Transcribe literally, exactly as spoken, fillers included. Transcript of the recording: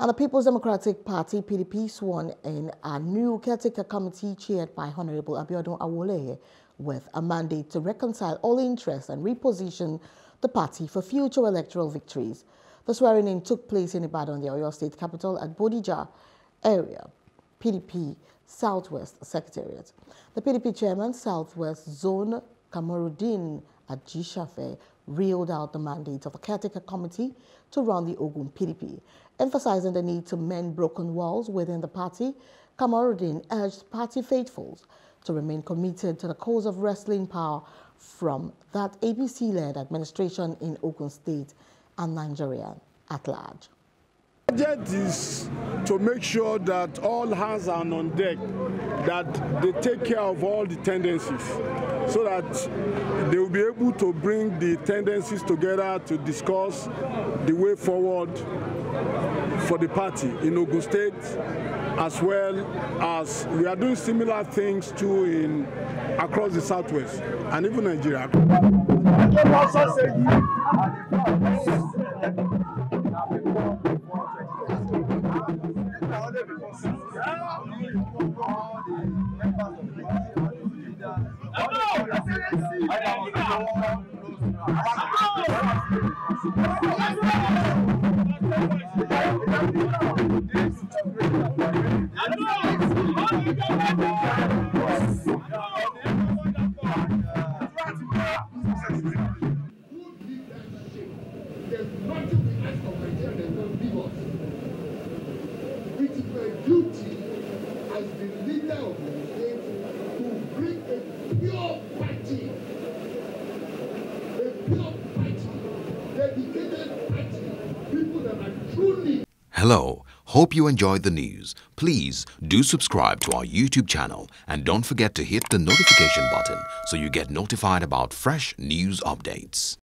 And the People's Democratic Party, P D P, sworn in a new caretaker committee chaired by Honorable Abiodun Awole with a mandate to reconcile all interests and reposition the party for future electoral victories. The swearing-in took place in Ibadan, the Oyo State capital, at Bodija area, P D P Southwest Secretariat. The P D P chairman, Southwest Zone, Kamorudeen Ajisafe, reeled out the mandate of the caretaker committee to run the Ogun P D P. Emphasizing the need to mend broken walls within the party, Kamorudeen urged party faithfuls to remain committed to the cause of wresting power from that A P C-led administration in Ogun State and Nigeria at large. The budget is to make sure that all hands are on deck, that they take care of all the tendencies, so that they will be able to bring the tendencies together to discuss the way forward for the party in Ogun State, as well as we are doing similar things too in across the Southwest and even Nigeria. Hello, hope you enjoyed the news. Please do subscribe to our YouTube channel and don't forget to hit the notification button so you get notified about fresh news updates.